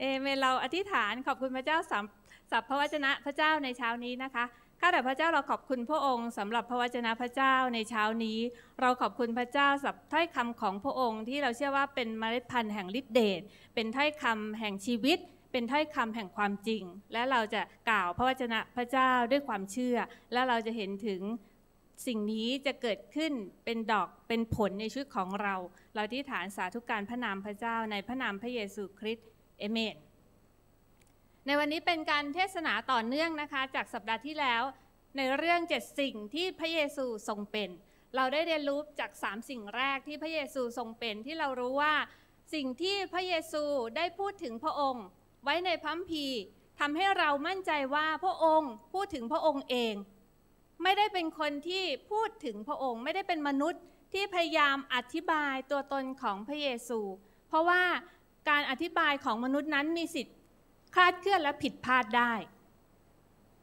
เอเมนเราอธิษฐานขอบคุณพระเจ้าสัพพวจนะพระเจ้าในเช้านี้นะคะข้าแต่พระเจ้าเราขอบคุณพระองค์สำหรับพระวจนะพระเจ้าในเช้านี้เราขอบคุณพระเจ้าสำหรับถ้อยคำของพระองค์ที่เราเชื่อว่าเป็นเมล็ดพันธุ์แห่งฤทธิเดชเป็นถ้อยคำแห่งชีวิตเป็นถ้อยคำแห่งความจริงและเราจะกล่าวพระวจนะพระเจ้าด้วยความเชื่อและเราจะเห็นถึงสิ่งนี้จะเกิดขึ้นเป็นดอกเป็นผลในชีวิตของเราเราอธิษฐานสาธุการพระนามพระเจ้าในพระนามพระเยซูคริสต์เอเมนในวันนี้เป็นการเทศนาต่อเนื่องนะคะจากสัปดาห์ที่แล้วในเรื่อง7สิ่งที่พระเยซูทรงเป็นเราได้เรียนรู้จาก3สิ่งแรกที่พระเยซูทรงเป็นที่เรารู้ว่าสิ่งที่พระเยซูได้พูดถึงพระองค์ไว้ในพระคัมภีร์ทำให้เรามั่นใจว่าพระองค์พูดถึงพระองค์เองไม่ได้เป็นคนที่พูดถึงพระองค์ไม่ได้เป็นมนุษย์ที่พยายามอธิบายตัวตนของพระเยซูเพราะว่าการอธิบายของมนุษย์นั้นมีสิทธิ์คลาดเคลื่อนและผิดพลาดได้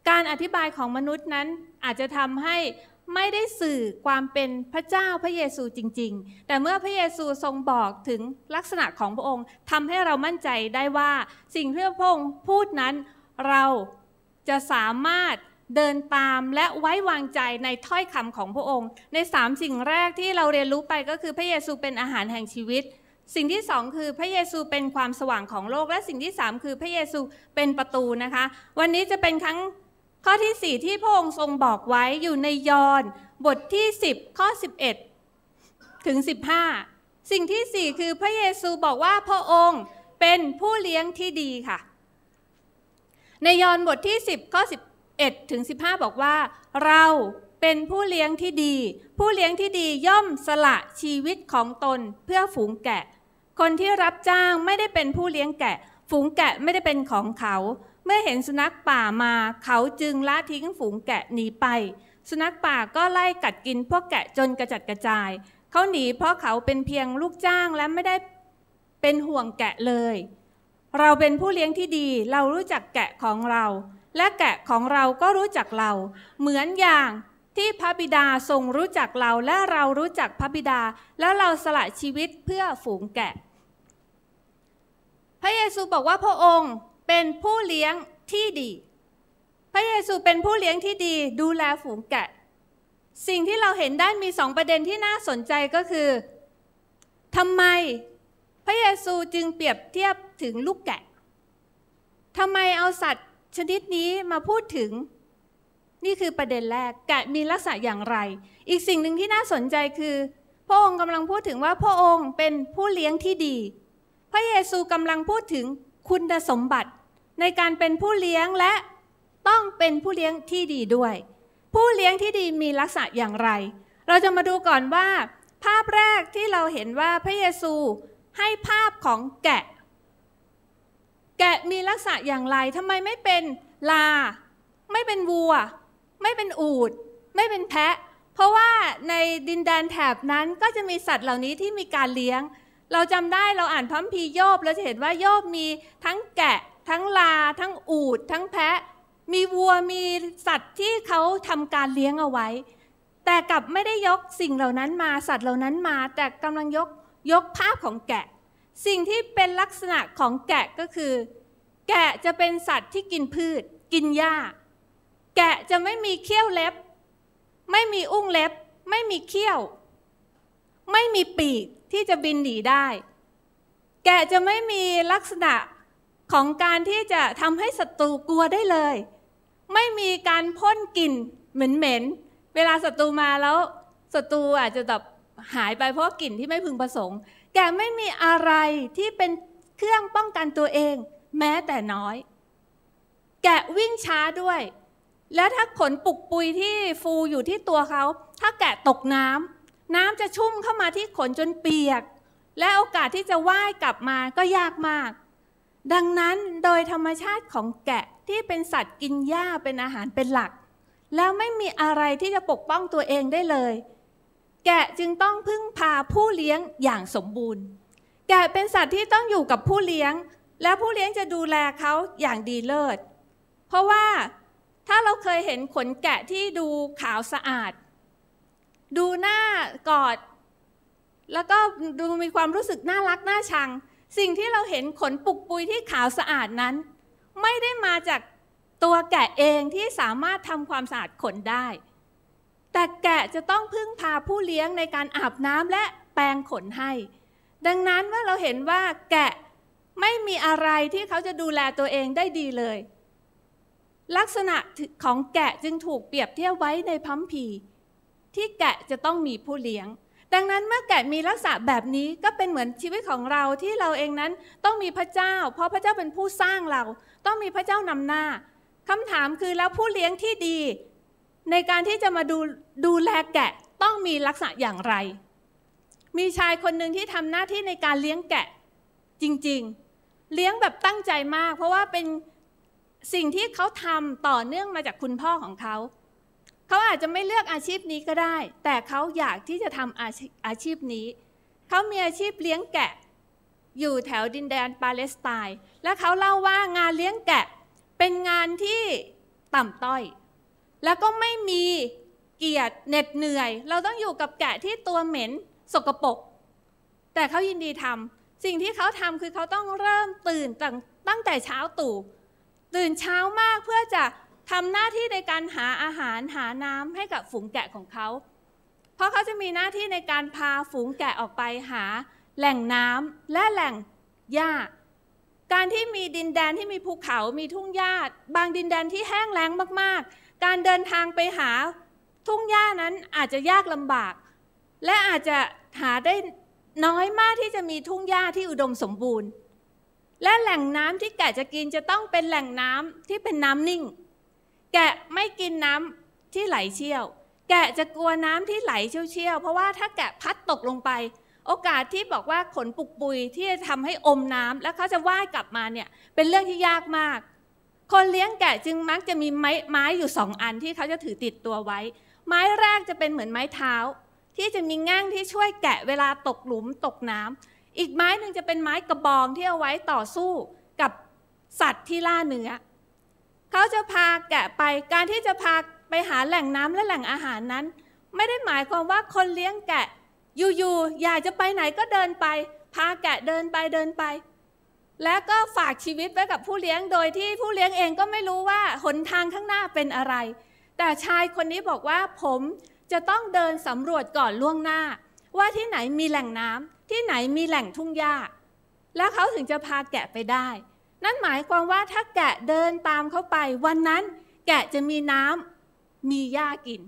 การอธิบายของมนุษย์นั้นอาจจะทำให้ไม่ได้สื่อความเป็นพระเจ้าพระเยซูจริงๆแต่เมื่อพระเยซูทรงบอกถึงลักษณะของพระองค์ทำให้เรามั่นใจได้ว่าสิ่งที่พระองค์พูดนั้นเราจะสามารถเดินตามและไว้วางใจในถ้อยคำของพระองค์ใน3สิ่งแรกที่เราเรียนรู้ไปก็คือพระเยซูเป็นอาหารแห่งชีวิตสิ่งที่2คือพระเยซูเป็นความสว่างของโลกและสิ่งที่3คือพระเยซูเป็นประตูนะคะวันนี้จะเป็นครั้งข้อที่4ที่พระองค์ทรงบอกไว้อยู่ในยอห์นบทที่10ข้อ11ถึง15สิ่งที่4คือพระเยซูบอกว่าพระองค์เป็นผู้เลี้ยงที่ดีค่ะในยอห์นบทที่10ข้อ11ถึง15บอกว่าเราเป็นผู้เลี้ยงที่ดีผู้เลี้ยงที่ดีย่อมสละชีวิตของตนเพื่อฝูงแกะคนที่รับจ้างไม่ได้เป็นผู้เลี้ยงแกะฝูงแกะไม่ได้เป็นของเขาเมื่อเห็นสุนัขป่ามาเขาจึงละทิ้งฝูงแกะหนีไปสุนัขป่าก็ไล่กัดกินพวกแกะจนกระจัดกระจายเขาหนีเพราะเขาเป็นเพียงลูกจ้างและไม่ได้เป็นห่วงแกะเลยเราเป็นผู้เลี้ยงที่ดีเรารู้จักแกะของเราและแกะของเราก็รู้จักเราเหมือนอย่างที่พระบิดาทรงรู้จักเราและเรารู้จักพระบิดาและเราสละชีวิตเพื่อฝูงแกะพระเยซูบอกว่าพระองค์เป็นผู้เลี้ยงที่ดีพระเยซูเป็นผู้เลี้ยงที่ดีดูแลฝูงแกะสิ่งที่เราเห็นได้มี2ประเด็นที่น่าสนใจก็คือทำไมพระเยซูจึงเปรียบเทียบถึงลูกแกะทำไมเอาสัตว์ชนิดนี้มาพูดถึงนี่คือประเด็นแรกแกะมีลักษณะอย่างไรอีกสิ่งหนึ่งที่น่าสนใจคือพระองค์กำลังพูดถึงว่าพระองค์เป็นผู้เลี้ยงที่ดีพระเยซูกำลังพูดถึงคุณสมบัติในการเป็นผู้เลี้ยงและต้องเป็นผู้เลี้ยงที่ดีด้วยผู้เลี้ยงที่ดีมีลักษณะอย่างไรเราจะมาดูก่อนว่าภาพแรกที่เราเห็นว่าพระเยซูให้ภาพของแกะแกะมีลักษณะอย่างไรทำไมไม่เป็นลาไม่เป็นวัวไม่เป็นอูฐไม่เป็นแพะเพราะว่าในดินแดนแถบนั้นก็จะมีสัตว์เหล่านี้ที่มีการเลี้ยงเราจำได้เราอ่านพระคัมภีร์โยบเราจะเห็นว่าโยบมีทั้งแกะทั้งลาทั้งอูฐทั้งแพะมีวัวมีสัตว์ที่เขาทำการเลี้ยงเอาไว้แต่กลับไม่ได้ยกสิ่งเหล่านั้นมาสัตว์เหล่านั้นมาแต่กำลังยกภาพของแกะสิ่งที่เป็นลักษณะของแกะก็คือแกะจะเป็นสัตว์ที่กินพืชกินหญ้าแกะจะไม่มีเขี้ยวเล็บไม่มีอุ้งเล็บไม่มีเขี้ยวไม่มีปีกที่จะบินหนีได้แกะจะไม่มีลักษณะของการที่จะทำให้ศัตรูกลัวได้เลยไม่มีการพ่นกลิ่นเหม็นๆเวลาศัตรูมาแล้วศัตรูอาจจะแบบหายไปเพราะกลิ่นที่ไม่พึงประสงค์แกะไม่มีอะไรที่เป็นเครื่องป้องกันตัวเองแม้แต่น้อยแกะวิ่งช้าด้วยและถ้าขนปุกปุยที่ฟูอยู่ที่ตัวเขาถ้าแกะตกน้ำจะชุ่มเข้ามาที่ขนจนเปียกและโอกาสที่จะว่ายกลับมาก็ยากมากดังนั้นโดยธรรมชาติของแกะที่เป็นสัตว์กินหญ้าเป็นอาหารเป็นหลักแล้วไม่มีอะไรที่จะปกป้องตัวเองได้เลยแกะจึงต้องพึ่งพาผู้เลี้ยงอย่างสมบูรณ์แกะเป็นสัตว์ที่ต้องอยู่กับผู้เลี้ยงและผู้เลี้ยงจะดูแลเขาอย่างดีเลิศเพราะว่าถ้าเราเคยเห็นขนแกะที่ดูขาวสะอาดดูหน้ากอดแล้วก็ดูมีความรู้สึกน่ารักน่าชัง สิ่งที่เราเห็นขนปุกปุยที่ขาวสะอาดนั้นไม่ได้มาจากตัวแกะเองที่สามารถทำความสะอาดขนได้แต่แกะจะต้องพึ่งพาผู้เลี้ยงในการอาบน้ำและแปรงขนให้ดังนั้นว่าเราเห็นว่าแกะไม่มีอะไรที่เขาจะดูแลตัวเองได้ดีเลยลักษณะของแกะจึงถูกเปรียบเทียบไว้ในพระคัมภีร์ที่แกะจะต้องมีผู้เลี้ยงดังนั้นเมื่อแกะมีลักษณะแบบนี้ก็เป็นเหมือนชีวิตของเราที่เราเองนั้นต้องมีพระเจ้าเพราะพระเจ้าเป็นผู้สร้างเราต้องมีพระเจ้านำหน้าคำถามคือแล้วผู้เลี้ยงที่ดีในการที่จะมาดูแลแกะต้องมีลักษณะอย่างไรมีชายคนหนึ่งที่ทำหน้าที่ในการเลี้ยงแกะจริงๆเลี้ยงแบบตั้งใจมากเพราะว่าเป็นสิ่งที่เขาทำต่อเนื่องมาจากคุณพ่อของเขาเขาอาจจะไม่เลือกอาชีพนี้ก็ได้แต่เขาอยากที่จะทำอาชีพนี้เขามีอาชีพเลี้ยงแกะอยู่แถวดินแดนปาเลสไตน์และเขาเล่าว่างานเลี้ยงแกะเป็นงานที่ต่ำต้อยแล้วก็ไม่มีเกียรติเหน็ดเหนื่อยเราต้องอยู่กับแกะที่ตัวเหม็นสกปรกแต่เขายินดีทำสิ่งที่เขาทำคือเขาต้องเริ่มตื่นตั้งแต่เช้าตู่ตื่นเช้ามากเพื่อจะทำหน้าที่ในการหาอาหารหาน้ำให้กับฝูงแกะของเขาเพราะเขาจะมีหน้าที่ในการพาฝูงแกะออกไปหาแหล่งน้ำและแหล่งหญ้าการที่มีดินแดนที่มีภูเขามีทุ่งหญ้าบางดินแดนที่แห้งแล้งมากๆการเดินทางไปหาทุ่งหญ้านั้นอาจจะยากลำบากและอาจจะหาได้น้อยมากที่จะมีทุ่งหญ้าที่อุดมสมบูรณ์และแหล่งน้ำที่แกะจะกินจะต้องเป็นแหล่งน้ำที่เป็นน้ำนิ่งแกะไม่กินน้ำที่ไหลเชี่ยวแกะจะกลัวน้ำที่ไหลเชี่ยวๆเพราะว่าถ้าแกะพัดตกลงไปโอกาสที่บอกว่าขนปุกปุยที่จะทำให้อมน้ำแล้วเขาจะว่ายกลับมาเนี่ยเป็นเรื่องที่ยากมากคนเลี้ยงแกะจึงมักจะมีไม้อยู่สองอันที่เขาจะถือติดตัวไว้ไม้แรกจะเป็นเหมือนไม้เท้าที่จะมีแง่งที่ช่วยแกะเวลาตกหลุมตกน้ำอีกไม้หนึ่งจะเป็นไม้กระบองที่เอาไว้ต่อสู้กับสัตว์ที่ล่าเนื้อเขาจะพาแกะไปการที่จะพาไปหาแหล่งน้ำและแหล่งอาหารนั้นไม่ได้หมายความว่าคนเลี้ยงแกะอยู่ๆอยากจะไปไหนก็เดินไปพาแกะเดินไปเดินไปและก็ฝากชีวิตไว้กับผู้เลี้ยงโดยที่ผู้เลี้ยงเองก็ไม่รู้ว่าหนทางข้างหน้าเป็นอะไรแต่ชายคนนี้บอกว่าผมจะต้องเดินสำรวจก่อนล่วงหน้าว่าที่ไหนมีแหล่งน้ำที่ไหนมีแหล่งทุ่งหญ้าแล้วเขาถึงจะพาแกะไปได้นั่นหมายความว่าถ้าแกะเดินตามเขาไปวันนั้นแกะจะมีน้ำมีหญ้ากิน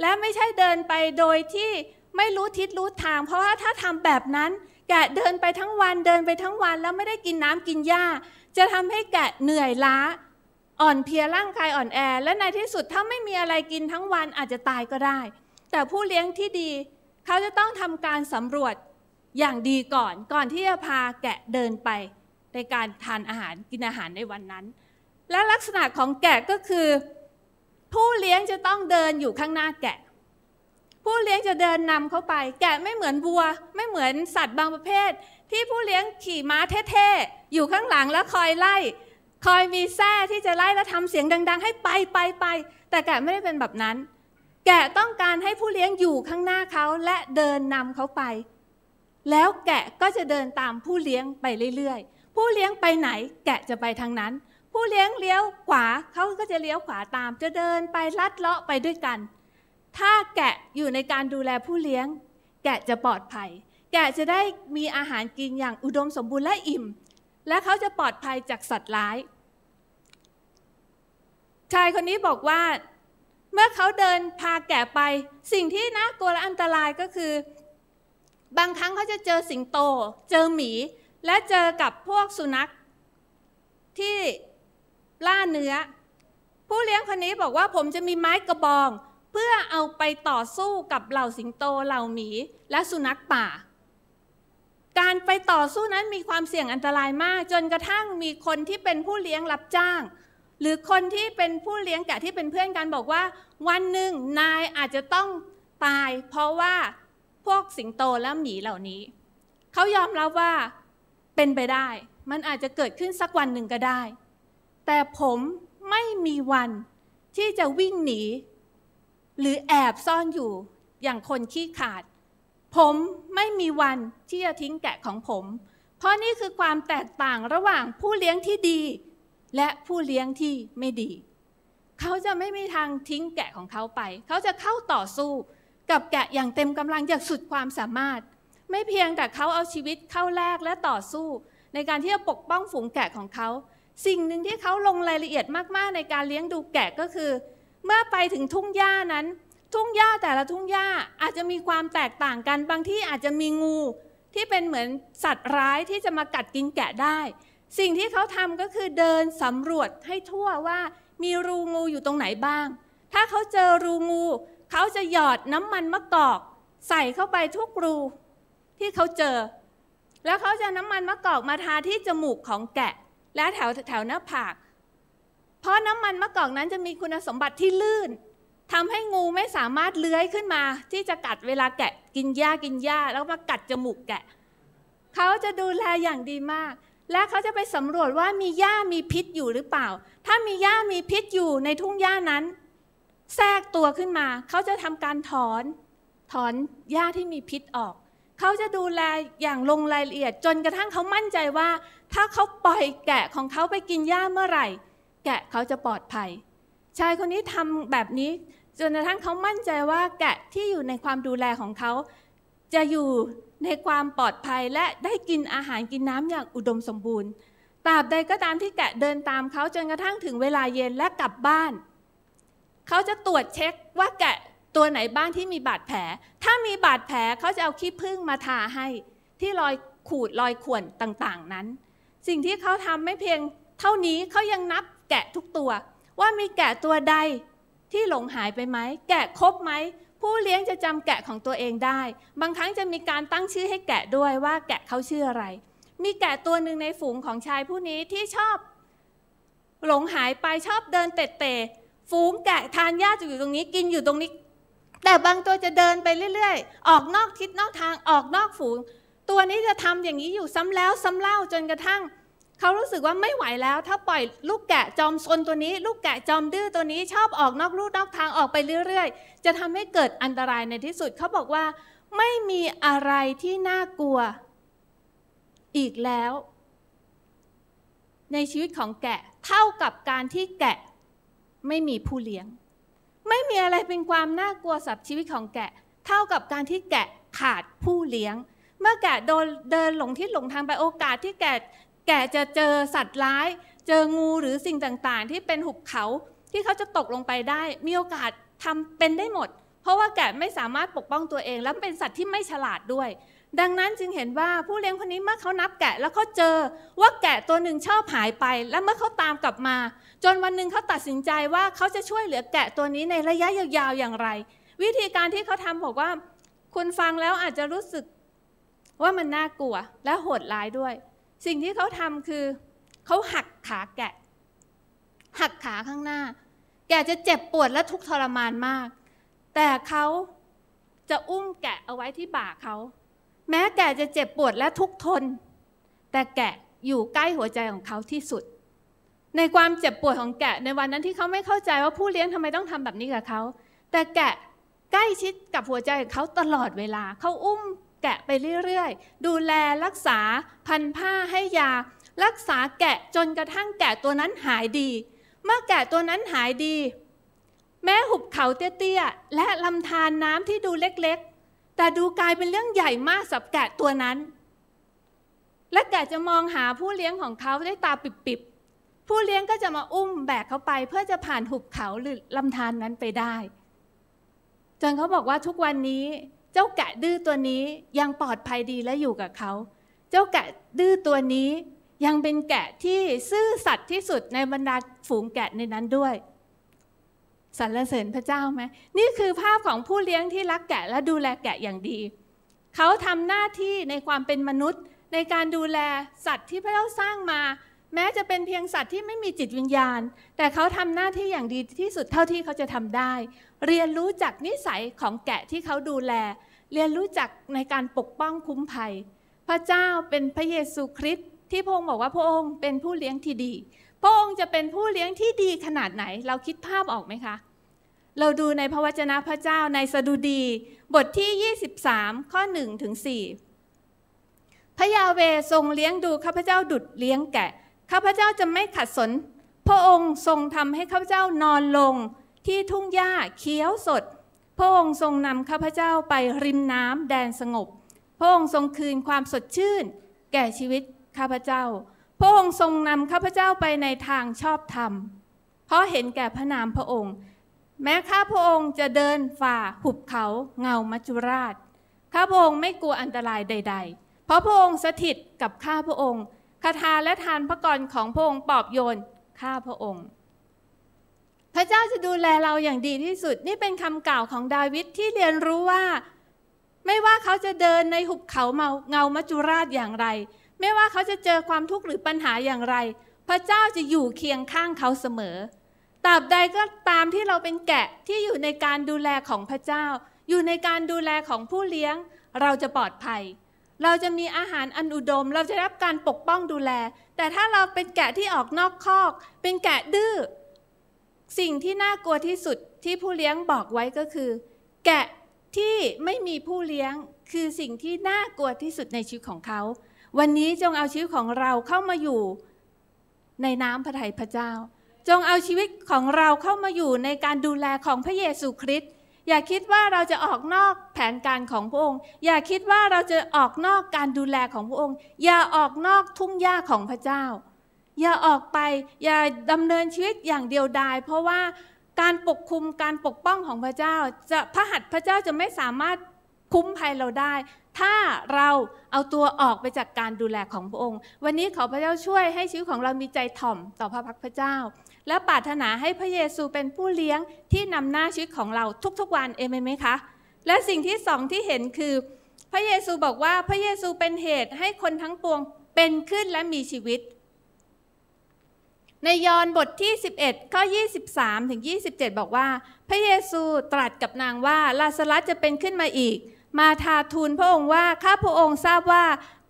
และไม่ใช่เดินไปโดยที่ไม่รู้ทิศรู้ทางเพราะว่าถ้าทำแบบนั้นแกะเดินไปทั้งวันเดินไปทั้งวันแล้วไม่ได้กินน้ำกินหญ้าจะทำให้แกะเหนื่อยล้าอ่อนเพลียร่างกายอ่อนแอและในที่สุดถ้าไม่มีอะไรกินทั้งวันอาจจะตายก็ได้แต่ผู้เลี้ยงที่ดีเขาจะต้องทำการสำรวจอย่างดีก่อนที่จะพาแกะเดินไปในการทานอาหารกินอาหารในวันนั้นและลักษณะของแกะก็คือผู้เลี้ยงจะต้องเดินอยู่ข้างหน้าแกะผู้เลี้ยงจะเดินนำเขาไปแกะไม่เหมือนวัวไม่เหมือนสัตว์บางประเภทที่ผู้เลี้ยงขี่ม้าเท่ๆอยู่ข้างหลังแล้วคอยไล่คอยมีแส้ที่จะไล่และทำเสียงดังๆให้ไปแต่แกะไม่ได้เป็นแบบนั้นแกะต้องการให้ผู้เลี้ยงอยู่ข้างหน้าเขาและเดินนำเขาไปแล้วแกะก็จะเดินตามผู้เลี้ยงไปเรื่อยๆผู้เลี้ยงไปไหนแกะจะไปทางนั้นผู้เลี้ยงเลี้ยวขวาเขาก็จะเลี้ยวขวาตามจะเดินไปลัดเลาะไปด้วยกันถ้าแกะอยู่ในการดูแลผู้เลี้ยงแกะจะปลอดภัยแกะจะได้มีอาหารกินอย่างอุดมสมบูรณ์และอิ่มและเขาจะปลอดภัยจากสัตว์ร้ายชายคนนี้บอกว่าเมื่อเขาเดินพาแกะไปสิ่งที่น่ากลัวและอันตรายก็คือบางครั้งเขาจะเจอสิงโตเจอหมีและเจอกับพวกสุนัขที่ล่าเนื้อผู้เลี้ยงคนนี้บอกว่าผมจะมีไม้กระบองเพื่อเอาไปต่อสู้กับเหล่าสิงโตเหล่าหมีและสุนัขป่าการไปต่อสู้นั้นมีความเสี่ยงอันตรายมากจนกระทั่งมีคนที่เป็นผู้เลี้ยงรับจ้างหรือคนที่เป็นผู้เลี้ยงแกะที่เป็นเพื่อนกันบอกว่าวันหนึ่งนายอาจจะต้องตายเพราะว่าพวกสิงโตและหมีเหล่านี้เขายอมรับว่าเป็นไปได้มันอาจจะเกิดขึ้นสักวันหนึ่งก็ได้แต่ผมไม่มีวันที่จะวิ่งหนีหรือแอบซ่อนอยู่อย่างคนขี้ขลาดผมไม่มีวันที่จะทิ้งแกะของผม เพราะนี่คือความแตกต่างระหว่างผู้เลี้ยงที่ดีและผู้เลี้ยงที่ไม่ดีเขาจะไม่มีทางทิ้งแกะของเขาไปเขาจะเข้าต่อสู้กับแกะอย่างเต็มกำลังอย่างสุดความสามารถไม่เพียงแต่เขาเอาชีวิตเข้าแลกและต่อสู้ในการที่จะปกป้องฝูงแกะของเขาสิ่งหนึ่งที่เขาลงรายละเอียดมากๆในการเลี้ยงดูแกะก็คือเมื่อไปถึงทุ่งหญ้านั้นทุ่งหญ้าแต่ละทุ่งหญ้าอาจจะมีความแตกต่างกันบางที่อาจจะมีงูที่เป็นเหมือนสัตว์ร้ายที่จะมากัดกินแกะได้สิ่งที่เขาทำก็คือเดินสำรวจให้ทั่วว่ามีรูงูอยู่ตรงไหนบ้างถ้าเขาเจอรูงูเขาจะหยอดน้ำมันมะกอกใส่เข้าไปทุกรูที่เขาเจอแล้วเขาจะน้ำมันมะกอกมาทาที่จมูกของแกะและแถวหน้าผากเพราะน้ำมันมะกอกนั้นจะมีคุณสมบัติที่ลื่นทำให้งูไม่สามารถเลื้อยขึ้นมาที่จะกัดเวลาแกะกินหญ้าแล้วมากัดจมูกแกะเขาจะดูแลอย่างดีมากและเขาจะไปสำรวจว่ามีหญ้ามีพิษอยู่หรือเปล่าถ้ามีหญ้ามีพิษอยู่ในทุ่งหญ้านั้นแทรกตัวขึ้นมาเขาจะทำการถอนหญ้าที่มีพิษออกเขาจะดูแลอย่างลงรายละเอียดจนกระทั่งเขามั่นใจว่าถ้าเขาปล่อยแกะของเขาไปกินหญ้าเมื่อไหร่แกะเขาจะปลอดภัยชายคนนี้ทำแบบนี้จนกระทั่งเขามั่นใจว่าแกะที่อยู่ในความดูแลของเขาจะอยู่ในความปลอดภัยและได้กินอาหารกินน้ำอย่างอุดมสมบูรณ์ตราบใดก็ตามที่แกะเดินตามเขาจนกระทั่งถึงเวลาเย็นและกลับบ้านเขาจะตรวจเช็คว่าแกะตัวไหนบ้างที่มีบาดแผลถ้ามีบาดแผลเขาจะเอาขี้ผึ้งมาทาให้ที่รอยขูดรอยข่วนต่างๆนั้นสิ่งที่เขาทำไม่เพียงเท่านี้เขายังนับแกะทุกตัวว่ามีแกะตัวใดที่หลงหายไปไหมแกะครบไหมผู้เลี้ยงจะจำแกะของตัวเองได้บางครั้งจะมีการตั้งชื่อให้แกะด้วยว่าแกะเขาชื่ออะไรมีแกะตัวหนึ่งในฝูงของชายผู้นี้ที่ชอบหลงหายไปชอบเดินเตะฝูงแกะทานหญ้าอยู่ตรงนี้กินอยู่ตรงนี้แต่บางตัวจะเดินไปเรื่อยๆออกนอกทิศนอกทางออกนอกฝูงตัวนี้จะทำอย่างนี้อยู่ซ้ำแล้วซ้ำเล่าจนกระทั่งเขารู้สึกว่าไม่ไหวแล้วถ้าปล่อยลูกแกะจอมซนตัวนี้ลูกแกะจอมดื้อตัวนี้ชอบออกนอกลู่นอกทางออกไปเรื่อยๆจะทำให้เกิดอันตรายในที่สุดเขาบอกว่าไม่มีอะไรที่น่ากลัวอีกแล้วในชีวิตของแกะเท่ากับการที่แกะไม่มีผู้เลี้ยงไม่มีอะไรเป็นความน่ากลัวสำหรับชีวิตของแกะเท่ากับการที่แกะขาดผู้เลี้ยงเมื่อแกะโดนเดินหลงทิศหลงทางไปโอกาสที่แกะจะเจอสัตว์ร้ายเจองูหรือสิ่งต่างๆที่เป็นหุบเขาที่เขาจะตกลงไปได้มีโอกาสทำเป็นได้หมดเพราะว่าแกะไม่สามารถปกป้องตัวเองและเป็นสัตว์ที่ไม่ฉลาดด้วยดังนั้นจึงเห็นว่าผู้เลี้ยงคนนี้เมื่อเขานับแกะแล้วเขาเจอว่าแกะตัวหนึ่งชอบหายไปและเมื่อเขาตามกลับมาจนวันหนึ่งเขาตัดสินใจว่าเขาจะช่วยเหลือแกะตัวนี้ในระยะยาวๆอย่างไรวิธีการที่เขาทำบอกว่าคุณฟังแล้วอาจจะรู้สึกว่ามันน่ากลัวและโหดร้ายด้วยสิ่งที่เขาทำคือเขาหักขาแกะหักขาข้างหน้าแกะจะเจ็บปวดและทุกข์ทรมานมากแต่เขาจะอุ้มแกะเอาไว้ที่บ่าเขาแม้แกะจะเจ็บปวดและทุกข์ทนแต่แกะอยู่ใกล้หัวใจของเขาที่สุดในความเจ็บปวดของแกะในวันนั้นที่เขาไม่เข้าใจว่าผู้เลี้ยงทำไมต้องทำแบบนี้กับเขาแต่แกะใกล้ชิดกับหัวใจของเขาตลอดเวลาเขาอุ้มแกะไปเรื่อยๆดูแลรักษาพันผ้าให้ยารักษาแกะจนกระทั่งแกะตัวนั้นหายดีเมื่อแกะตัวนั้นหายดีแม้หุบเขาเตี้ยๆและลำธารน้ำที่ดูเล็กๆแต่ดูกลายเป็นเรื่องใหญ่มากสำหรับแกะตัวนั้นและแกะจะมองหาผู้เลี้ยงของเขาด้วยตาปิบๆผู้เลี้ยงก็จะมาอุ้มแบกเขาไปเพื่อจะผ่านหุบเขาหรือลำธารนั้นไปได้จนเขาบอกว่าทุกวันนี้เจ้าแกะดื้อตัวนี้ยังปลอดภัยดีและอยู่กับเขาเจ้าแกะดื้อตัวนี้ยังเป็นแกะที่ซื่อสัตย์ที่สุดในบรรดาฝูงแกะในนั้นด้วยสรรเสริญพระเจ้าไหมนี่คือภาพของผู้เลี้ยงที่รักแกะและดูแลแกะอย่างดีเขาทำหน้าที่ในความเป็นมนุษย์ในการดูแลสัตว์ที่พระเจ้าสร้างมาแม้จะเป็นเพียงสัตว์ที่ไม่มีจิตวิญญาณแต่เขาทำหน้าที่อย่างดีที่สุดเท่าที่เขาจะทำได้เรียนรู้จากนิสัยของแกะที่เขาดูแลเรียนรู้จักในการปกป้องคุ้มภัยพระเจ้าเป็นพระเยซูคริสต์ที่พระองค์บอกว่าพระองค์เป็นผู้เลี้ยงที่ดีพระองค์จะเป็นผู้เลี้ยงที่ดีขนาดไหนเราคิดภาพออกไหมคะเราดูในพระวจนะพระเจ้าในสดุดีบทที่23ข้อ1ถึง4พระ ยาเวทรงเลี้ยงดูข้าพเจ้าดุจเลี้ยงแกะข้าพเจ้าจะไม่ขัดสนพระองค์ทรงทำให้ข้าพเจ้านอนลงที่ทุ่งหญ้าเขียวสดพระองค์ทรงนำข้าพเจ้าไปริมน้ำแดนสงบพระองค์ทรงคืนความสดชื่นแก่ชีวิตข้าพเจ้าพระองค์ทรงนำข้าพเจ้าไปในทางชอบธรรมเพราะเห็นแก่พระนามพระองค์แม้ข้าพระองค์จะเดินฝ่าหุบเขาเงามัจจุราชข้าพระองค์ไม่กลัวอันตรายใดๆเพราะพระองค์สถิตกับข้าพระองค์คาถาและทานพระกรของพระองค์ปลอบโยนข้าพระองค์พระเจ้าจะดูแลเราอย่างดีที่สุดนี่เป็นคำกล่าวของดาวิดที่เรียนรู้ว่าไม่ว่าเขาจะเดินในหุบเขาเงามัจจุราชอย่างไรไม่ว่าเขาจะเจอความทุกข์หรือปัญหาอย่างไรพระเจ้าจะอยู่เคียงข้างเขาเสมอตราบใดก็ตามที่เราเป็นแกะที่อยู่ในการดูแลของพระเจ้าอยู่ในการดูแลของผู้เลี้ยงเราจะปลอดภัยเราจะมีอาหารอันอุดมเราจะรับการปกป้องดูแลแต่ถ้าเราเป็นแกะที่ออกนอกคอกเป็นแกะดื้อสิ่งที่น่ากลัวที่สุดที่ผู้เลี้ยงบอกไว้ก็คือแกะที่ไม่มีผู้เลี้ยงคือสิ่งที่น่ากลัวที่สุดในชีวิตของเขาวันนี้จงเอาชีวิตของเราเข้ามาอยู่ในน้ำพระทัยพระเจ้าจงเอาชีวิตของเราเข้ามาอยู่ในการดูแลของพระเยซูคริสต์อย่าคิดว่าเราจะออกนอกแผนการของพระองค์อย่าคิดว่าเราจะออกนอกการดูแลของพระองค์อย่าออกนอกทุ่งหญ้าของพระเจ้าอย่าออกไปอย่าดำเนินชีวิตอย่างเดียวดายเพราะว่าการปกคุมการปกป้องของพระเจ้าจะพระหัตถ์พระเจ้าจะไม่สามารถคุ้มภัยเราได้ถ้าเราเอาตัวออกไปจากการดูแลของพระองค์วันนี้ขอพระเจ้าช่วยให้ชีวิตของเรามีใจถ่อมต่อพระพักตร์พระเจ้าและปรารถนาให้พระเยซูเป็นผู้เลี้ยงที่นำหน้าชีวิตของเราทุกๆวันเอเมนไหมคะและสิ่งที่สองที่เห็นคือพระเยซูบอกว่าพระเยซูเป็นเหตุให้คนทั้งปวงเป็นขึ้นและมีชีวิตในยอห์นบทที่11ข้อ23ถึง27บอกว่าพระเยซูตรัสกับนางว่าลาซารัสจะเป็นขึ้นมาอีกมาทาทูลพระองค์ว่าข้าพระองค์ทราบว่า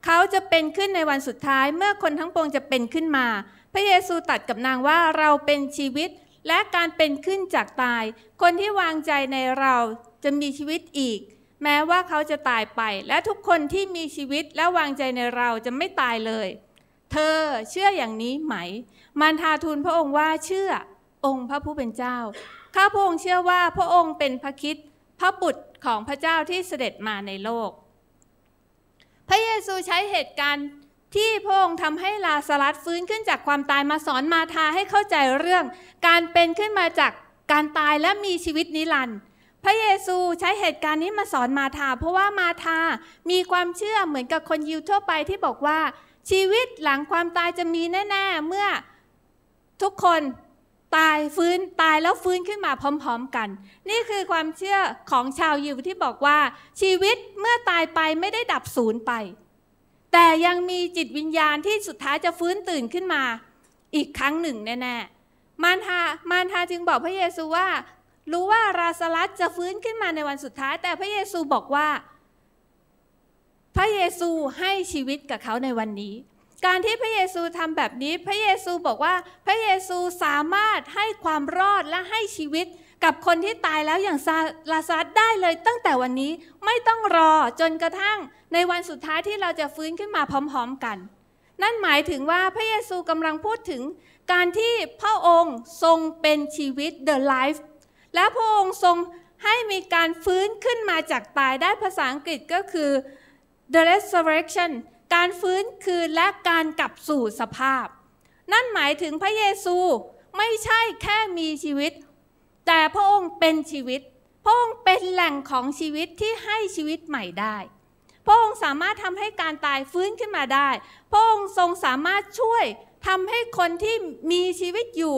เขาจะเป็นขึ้นในวันสุดท้ายเมื่อคนทั้งปวงจะเป็นขึ้นมาพระเยซูตรัสกับนางว่าเราเป็นชีวิตและการเป็นขึ้นจากตายคนที่วางใจในเราจะมีชีวิตอีกแม้ว่าเขาจะตายไปและทุกคนที่มีชีวิตและวางใจในเราจะไม่ตายเลยเธอเชื่ออย่างนี้ไหมมารดาทูลพระองค์ว่าเชื่อองค์พระผู้เป็นเจ้าข้าพระองค์เชื่อว่าพระองค์เป็นพระคริสต์พระบุตรของพระเจ้าที่เสด็จมาในโลกพระเยซูใช้เหตุการณ์ที่พระองค์ทำให้ลาซารัสฟื้นขึ้นจากความตายมาสอนมาทาให้เข้าใจเรื่องการเป็นขึ้นมาจากการตายและมีชีวิตนิรันดร์พระเยซูใช้เหตุการณ์นี้มาสอนมาทาเพราะว่ามาทามีความเชื่อเหมือนกับคนยิวทั่วไปที่บอกว่าชีวิตหลังความตายจะมีแน่ๆเมื่อทุกคนตายฟื้นตายแล้วฟื้นขึ้นมาพร้อมๆกันนี่คือความเชื่อของชาวยิวที่บอกว่าชีวิตเมื่อตายไปไม่ได้ดับสูญไปแต่ยังมีจิตวิญญาณที่สุดท้ายจะฟื้นตื่นขึ้นมาอีกครั้งหนึ่งแน่ๆมารทาจึงบอกพระเยซูว่ารู้ว่าราซารัสจะฟื้นขึ้นมาในวันสุดท้ายแต่พระเยซูบอกว่าพระเยซูให้ชีวิตกับเขาในวันนี้การที่พระเยซูทำแบบนี้พระเยซูบอกว่าพระเยซูสามารถให้ความรอดและให้ชีวิตกับคนที่ตายแล้วอย่างลาซารัสได้เลยตั้งแต่วันนี้ไม่ต้องรอจนกระทั่งในวันสุดท้ายที่เราจะฟื้นขึ้นมาพร้อมๆกันนั่นหมายถึงว่าพระเยซูกำลังพูดถึงการที่พระองค์ทรงเป็นชีวิต The Life และพระองค์ทรงให้มีการฟื้นขึ้นมาจากตายได้ภาษาอังกฤษก็คือ The Resurrectionการฟื้นคืนและการกลับสู่สภาพนั่นหมายถึงพระเยซูไม่ใช่แค่มีชีวิตแต่พระองค์เป็นชีวิตพระองค์เป็นแหล่งของชีวิตที่ให้ชีวิตใหม่ได้พระองค์สามารถทำให้การตายฟื้นขึ้นมาได้พระองค์ทรงสามารถช่วยทำให้คนที่มีชีวิตอยู่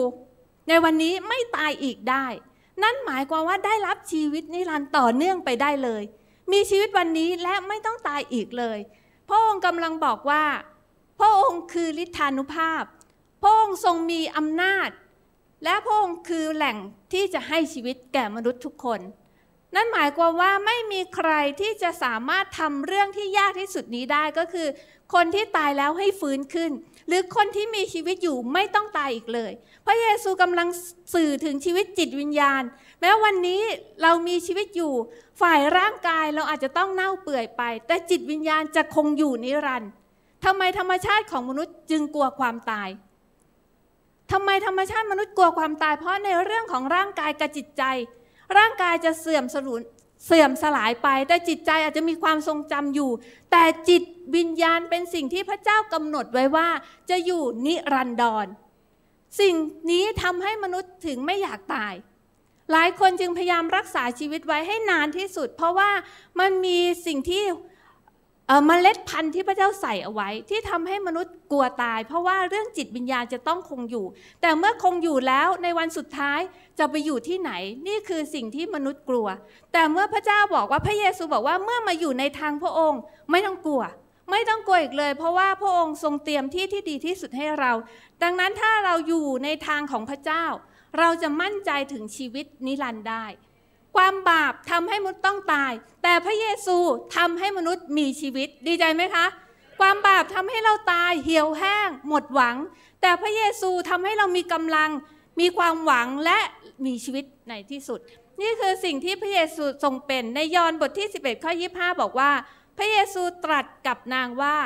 ในวันนี้ไม่ตายอีกได้นั่นหมายความว่าได้รับชีวิตนิรันดร์ต่อเนื่องไปได้เลยมีชีวิตวันนี้และไม่ต้องตายอีกเลยพระองค์กำลังบอกว่าพระองค์คือฤทธานุภาพพระองค์ทรงมีอำนาจและพระองค์คือแหล่งที่จะให้ชีวิตแก่มนุษย์ทุกคนนั่นหมายความว่าไม่มีใครที่จะสามารถทำเรื่องที่ยากที่สุดนี้ได้ก็คือคนที่ตายแล้วให้ฟื้นขึ้นหรือคนที่มีชีวิตอยู่ไม่ต้องตายอีกเลยพระเยซูกำลังสื่อถึงชีวิตจิตวิญญาณแม้วันนี้เรามีชีวิตอยู่ฝ่ายร่างกายเราอาจจะต้องเน่าเปื่อยไปแต่จิตวิญญาณจะคงอยู่นิรันดร์ ทำไมธรรมชาติของมนุษย์จึงกลัวความตายทำไมธรรมชาติมนุษย์กลัวความตายเพราะในเรื่องของร่างกายกับจิตใจร่างกายจะเสื่อมสลายไปแต่จิตใจอาจจะมีความทรงจำอยู่แต่จิตวิญญาณเป็นสิ่งที่พระเจ้ากำหนดไว้ว่าจะอยู่นิรันดรสิ่งนี้ทำให้มนุษย์ถึงไม่อยากตายหลายคนจึงพยายามรักษาชีวิตไว้ให้นานที่สุดเพราะว่ามันมีสิ่งที่เมล็ดพันธุ์ที่พระเจ้าใส่เอาไว้ที่ทำให้มนุษย์กลัวตายเพราะว่าเรื่องจิตวิญญาณจะต้องคงอยู่แต่เมื่อคงอยู่แล้วในวันสุดท้ายจะไปอยู่ที่ไหนนี่คือสิ่งที่มนุษย์กลัวแต่เมื่อพระเจ้าบอกว่าพระเยซูบอกว่าเมื่อมาอยู่ในทางพระองค์ไม่ต้องกลัวอีกเลยเพราะว่าพระองค์ทรงเตรียมที่ที่ดีที่สุดให้เราดังนั้นถ้าเราอยู่ในทางของพระเจ้าเราจะมั่นใจถึงชีวิตนิรันดร์ได้ความบาปทำให้มนุษย์ต้องตายแต่พระเยซูทำให้มนุษย์มีชีวิตดีใจไหมคะความบาปทำให้เราตายเหี่ยวแห้งหมดหวังแต่พระเยซูทำให้เรามีกำลังมีความหวังและมีชีวิตในที่สุดนี่คือสิ่งที่พระเยซูทรงเป็นในยอห์นบทที่11ข้อ25บอกว่าพระเยซูตรัสกับนางว่า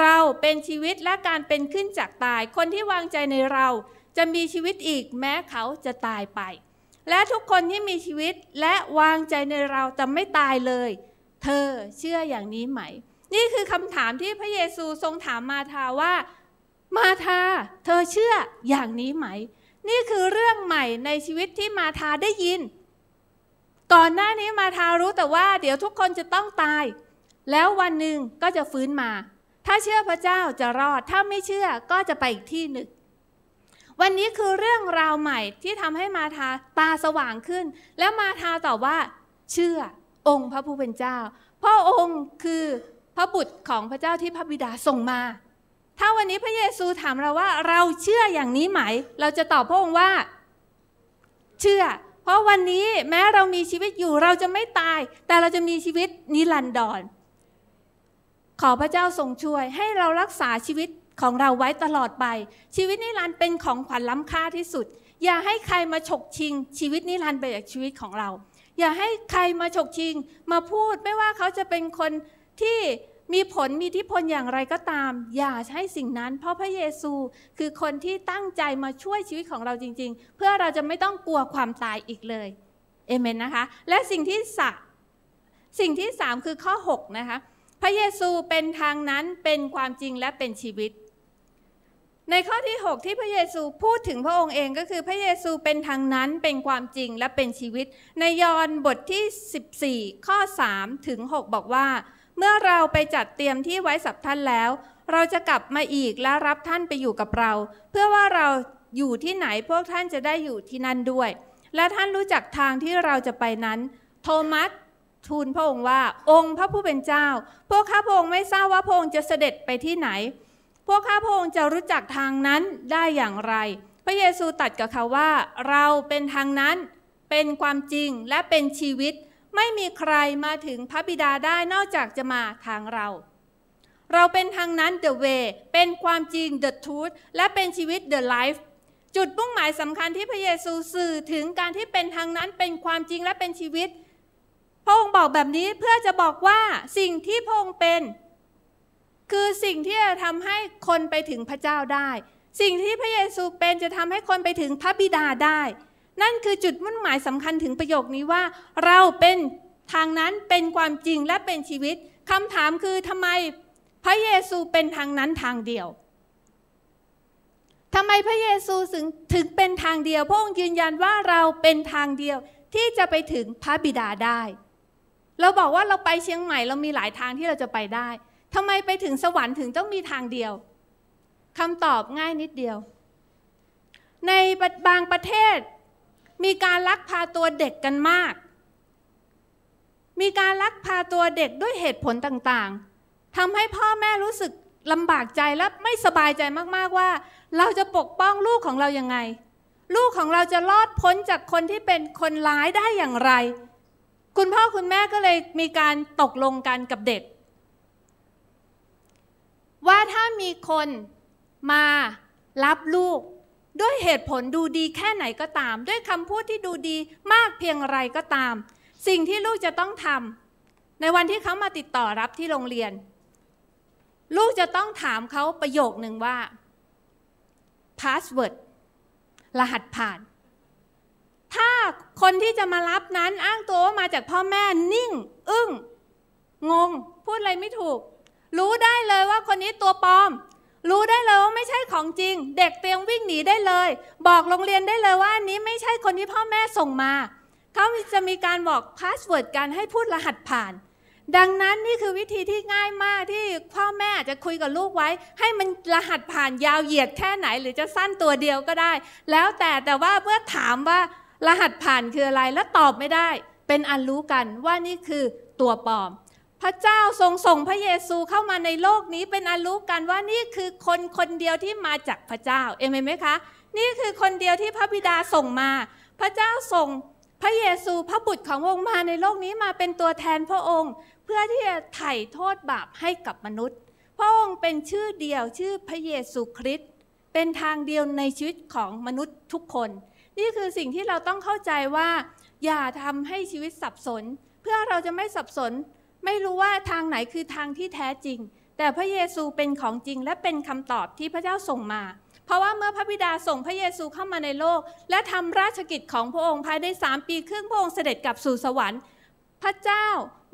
เราเป็นชีวิตและการเป็นขึ้นจากตายคนที่วางใจในเราจะมีชีวิตอีกแม้เขาจะตายไปและทุกคนที่มีชีวิตและวางใจในเราจะไม่ตายเลยเธอเชื่ออย่างนี้ไหมนี่คือคำถามที่พระเยซูทรงถามมาธาว่ามาธาเธอเชื่ออย่างนี้ไหมนี่คือเรื่องใหม่ในชีวิตที่มาธาได้ยินก่อนหน้านี้มาธารู้แต่ว่าเดี๋ยวทุกคนจะต้องตายแล้ววันหนึ่งก็จะฟื้นมาถ้าเชื่อพระเจ้าจะรอดถ้าไม่เชื่อก็จะไปอีกที่หนึ่งวันนี้คือเรื่องราวใหม่ที่ทำให้มาธาตาสว่างขึ้นและมาธาตอบว่าเชื่อองค์พระผู้เป็นเจ้าเพราะองค์คือพระบุตรของพระเจ้าที่พระบิดาส่งมาถ้าวันนี้พระเยซูถามเราว่าเราเชื่ออย่างนี้ไหมเราจะตอบพระองค์ว่าเชื่อเพราะวันนี้แม้เรามีชีวิตอยู่เราจะไม่ตายแต่เราจะมีชีวิตนิรันดรขอพระเจ้าทรงช่วยให้เรารักษาชีวิตของเราไว้ตลอดไปชีวิตนิรันดร์เป็นของขวัญล้ำค่าที่สุดอย่าให้ใครมาฉกชิงชีวิตนิรันดร์ไปจากชีวิตของเราอย่าให้ใครมาฉกชิงมาพูดไม่ว่าเขาจะเป็นคนที่มีผลมีอิทธิพลอย่างไรก็ตามอย่าใช้สิ่งนั้นเพราะพระเยซูคือคนที่ตั้งใจมาช่วยชีวิตของเราจริงๆเพื่อเราจะไม่ต้องกลัวความตายอีกเลยเอเมนนะคะและสิ่งที่ 3คือข้อ6นะคะพระเยซูเป็นทางนั้นเป็นความจริงและเป็นชีวิตในข้อที่6ที่พระเยซูพูดถึงพระองค์เองก็คือพระเยซูเป็นทางนั้นเป็นความจริงและเป็นชีวิตในยอห์นบทที่14ข้อ3ถึง6บอกว่าเมื่อเราไปจัดเตรียมที่ไว้สำหรับท่านแล้วเราจะกลับมาอีกและรับท่านไปอยู่กับเราเพื่อว่าเราอยู่ที่ไหนพวกท่านจะได้อยู่ที่นั่นด้วยและท่านรู้จักทางที่เราจะไปนั้นโทมัสทูลพระองค์ว่าองค์พระผู้เป็นเจ้าพวกข้าพระองค์ไม่ทราบว่าพระองค์จะเสด็จไปที่ไหนพวกข้าพระองค์จะรู้จักทางนั้นได้อย่างไรพระเยซูตรัสกับเขาว่าเราเป็นทางนั้นเป็นความจริงและเป็นชีวิตไม่มีใครมาถึงพระบิดาได้นอกจากจะมาทางเราเราเป็นทางนั้น the way เป็นความจริง the truth และเป็นชีวิต the life จุดมุ่งหมายสำคัญที่พระเยซูสื่อถึงการที่เป็นทางนั้นเป็นความจริงและเป็นชีวิตพระองค์บอกแบบนี้เพื่อจะบอกว่าสิ่งที่พระองค์เป็นคือสิ่งที่จะทำให้คนไปถึงพระเจ้าได้สิ่งที่พระเยซูเป็นจะทำให้คนไปถึงพระบิดาได้นั่นคือจุดมุ่งหมายสำคัญถึงประโยคนี้ว่าเราเป็นทางนั้นเป็นความจริงและเป็นชีวิตคำถามคือทำไมพระเยซูเป็นทางนั้นทางเดียวทำไมพระเยซูถึงเป็นทางเดียวพระองค์ยืนยันว่าเราเป็นทางเดียวที่จะไปถึงพระบิดาได้เราบอกว่าเราไปเชียงใหม่เรามีหลายทางที่เราจะไปได้ทำไมไปถึงสวรรค์ถึงต้องมีทางเดียวคำตอบง่ายนิดเดียวในบางประเทศมีการลักพาตัวเด็กกันมากมีการลักพาตัวเด็กด้วยเหตุผลต่างๆทำให้พ่อแม่รู้สึกลำบากใจและไม่สบายใจมากๆว่าเราจะปกป้องลูกของเรายังไงลูกของเราจะรอดพ้นจากคนที่เป็นคนร้ายได้อย่างไรคุณพ่อคุณแม่ก็เลยมีการตกลงกันกับเด็กว่าถ้ามีคนมารับลูกด้วยเหตุผลดูดีแค่ไหนก็ตามด้วยคำพูดที่ดูดีมากเพียงไรก็ตามสิ่งที่ลูกจะต้องทำในวันที่เขามาติดต่อรับที่โรงเรียน ลูกจะต้องถามเขาประโยคหนึ่งว่า password รหัสผ่านถ้าคนที่จะมารับนั้นอ้างตัวว่ามาจากพ่อแม่นิ่งอึ้งงงพูดอะไรไม่ถูกรู้ได้เลยว่าคนนี้ตัวปลอมรู้ได้เลยว่าไม่ใช่ของจริงเด็กเตรียมวิ่งหนีได้เลยบอกโรงเรียนได้เลยว่าอันนี้ไม่ใช่คนที่พ่อแม่ส่งมาเขาจะมีการบอกพาสเวิร์ดกันให้พูดรหัสผ่านดังนั้นนี่คือวิธีที่ง่ายมากที่พ่อแม่จะคุยกับลูกไว้ให้มันรหัสผ่านยาวเหยียดแค่ไหนหรือจะสั้นตัวเดียวก็ได้แล้วแต่ว่าเมื่อถามว่ารหัสผ่านคืออะไรแล้วตอบไม่ได้เป็นอันรู้กันว่านี่คือตัวปลอมพระเจ้าทรงส่งพระเยซูเข้ามาในโลกนี้เป็นอันรู้กันว่านี่คือคนคนเดียวที่มาจากพระเจ้าเอเมนไหมคะนี่คือคนเดียวที่พระบิดาส่งมาพระเจ้าส่งพระเยซูพระบุตรขององค์มาในโลกนี้มาเป็นตัวแทนพระองค์เพื่อที่จะไถ่โทษบาปให้กับมนุษย์พระองค์เป็นชื่อเดียวชื่อพระเยซูคริสต์เป็นทางเดียวในชีวิตของมนุษย์ทุกคนนี่คือสิ่งที่เราต้องเข้าใจว่าอย่าทำให้ชีวิตสับสนเพื่อเราจะไม่สับสนไม่รู้ว่าทางไหนคือทางที่แท้จริงแต่พระเยซูเป็นของจริงและเป็นคำตอบที่พระเจ้าส่งมาเพราะว่าเมื่อพระบิดาส่งพระเยซูเข้ามาในโลกและทำราชกิจของพระองค์ภายใน3 ปีครึ่งพระองค์เสด็จกลับสู่สวรรค์พระเจ้า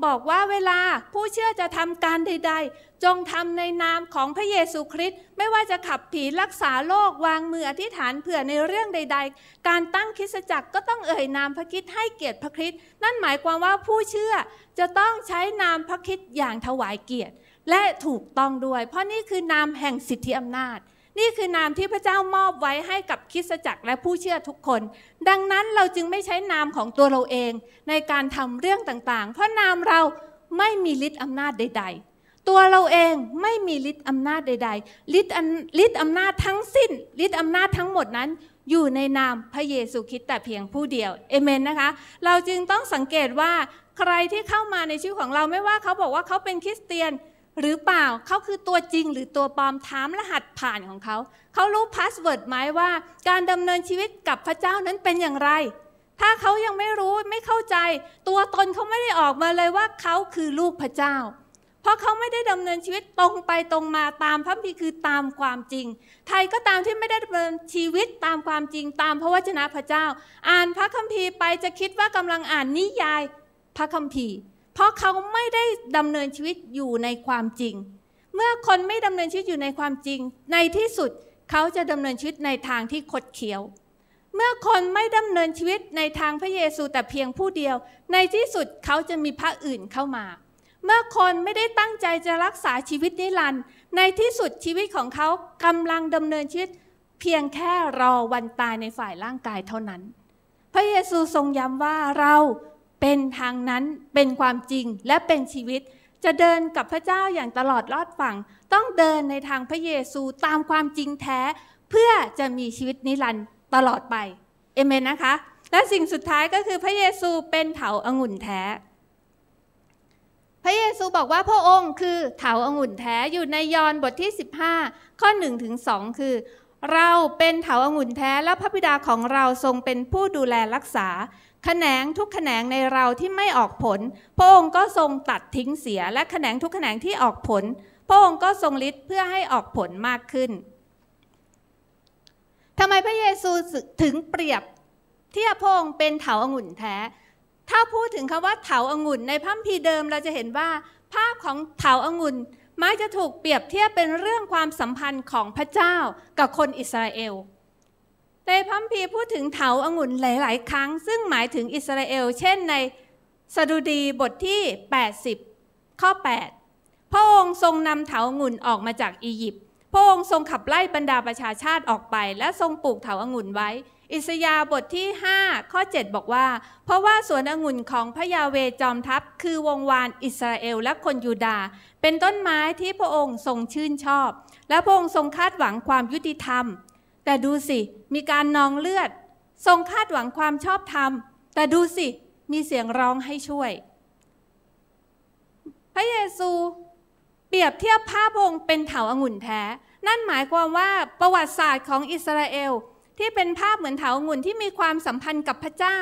บอกว่าเวลาผู้เชื่อจะทำการใดๆจงทำในนามของพระเยซูคริสต์ไม่ว่าจะขับผีรักษาโรควางมืออธิษฐานเผื่อในเรื่องใดๆการตั้งคริสตจักรก็ต้องเอ่ยนามพระคริสต์ให้เกียรติพระคริสต์นั่นหมายความว่าผู้เชื่อจะต้องใช้นามพระคริสต์อย่างถวายเกียรติและถูกต้องด้วยเพราะนี่คือนามแห่งสิทธิอำนาจนี่คือนามที่พระเจ้ามอบไว้ให้กับคริสตจักรและผู้เชื่อทุกคนดังนั้นเราจึงไม่ใช้นามของตัวเราเองในการทำเรื่องต่างๆเพราะนามเราไม่มีฤทธิ์อำนาจใดๆตัวเราเองไม่มีฤทธิ์อำนาจใดๆฤทธิ์อำนาจทั้งสิ้นฤทธิ์อำนาจทั้งหมดนั้นอยู่ในนามพระเยซูคริสต์แต่เพียงผู้เดียวเอเมนนะคะเราจึงต้องสังเกตว่าใครที่เข้ามาในชีวิตของเราไม่ว่าเขาบอกว่าเขาเป็นคริสเตียนหรือเปล่าเขาคือตัวจริงหรือตัวปลอมถามรหัสผ่านของเขาเขารู้พาสเวิร์ดไหมว่าการดำเนินชีวิตกับพระเจ้านั้นเป็นอย่างไรถ้าเขายังไม่รู้ไม่เข้าใจตัวตนเขาไม่ได้ออกมาเลยว่าเขาคือลูกพระเจ้าเพราะเขาไม่ได้ดำเนินชีวิตตรงไปตรงมาตามพระคัมภีร์คือตามความจริงใครก็ตามที่ไม่ได้ดำเนินชีวิตตามความจริงตามพระวจนะพระเจ้าอ่านพระคัมภีร์ไปจะคิดว่ากำลังอ่านนิยายพระคัมภีร์เพราะเขาไม่ได้ดำเนินชีวิตอยู่ในความจริงเมื่อคนไม่ดำเนินชีวิตอยู่ในความจริงในที่สุดเขาจะดำเนินชีวิตในทางที่คดเคี้ยวเมื่อคนไม่ดำเนินชีวิตในทางพระเยซูแต่เพียงผู้เดียวในที่สุดเขาจะมีพระอื่นเข้ามาเมื่อคนไม่ได้ตั้งใจจะรักษาชีวิตนิรันดร์ในที่สุดชีวิตของเขากำลังดำเนินชีวิตเพียงแค่รอวันตายในฝ่ายร่างกายเท่านั้นพระเยซูทรงย้ำว่าเราเป็นทางนั้นเป็นความจริงและเป็นชีวิตจะเดินกับพระเจ้าอย่างตลอดรอดฝั่งต้องเดินในทางพระเยซูตามความจริงแท้เพื่อจะมีชีวิตนิรันดร์ตลอดไปเอเมนนะคะและสิ่งสุดท้ายก็คือพระเยซูเป็นเถาองุ่นแท้พระเยซูบอกว่าพระองค์คือเถาองุ่นแท้อยู่ในยอห์นบทที่15ข้อ 1-2 คือเราเป็นเถาองุ่นแท้และพระบิดาของเราทรงเป็นผู้ดูแลรักษาแขนงทุกแขนงในเราที่ไม่ออกผลพระองค์ก็ทรงตัดทิ้งเสียและแขนงทุกแขนงที่ออกผลพระองค์ก็ทรงฤทธิ์เพื่อให้ออกผลมากขึ้นทำไมพระเยซูถึงเปรียบเทียบพระองค์เป็นเถาองุ่นแท้ถ้าพูดถึงคำว่าเถาองุ่นในพระคัมภีร์เดิมเราจะเห็นว่าภาพของเถาองุ่นมักจะถูกเปรียบเทียบเป็นเรื่องความสัมพันธ์ของพระเจ้ากับคนอิสราเอลในพระคัมภีร์พูดถึงเถาองุ่นหลายๆครั้งซึ่งหมายถึงอิสราเอลเช่นในสดุดีบทที่80ข้อ8พระองค์ทรงนำเถาองุ่นออกมาจากอียิปต์พระองค์ทรงขับไล่บรรดาประชาชาติออกไปและทรงปลูกเถาองุ่นไว้อิสยาห์บทที่5ข้อ7บอกว่าเพราะว่าสวนองุ่นของพระยาเวห์จอมทัพคือวงวานอิสราเอลและคนยูดาห์เป็นต้นไม้ที่พระองค์ทรงชื่นชอบและพระองค์ทรงคาดหวังความยุติธรรมแต่ดูสิมีการนองเลือดทรงคาดหวังความชอบธรรมแต่ดูสิมีเสียงร้องให้ช่วยพระเยซูเปรียบเทียบพระองค์เป็นเถาองุ่นแท้นั่นหมายความว่าประวัติศาสตร์ของอิสราเอลที่เป็นภาพเหมือนเถาองุ่นที่มีความสัมพันธ์กับพระเจ้า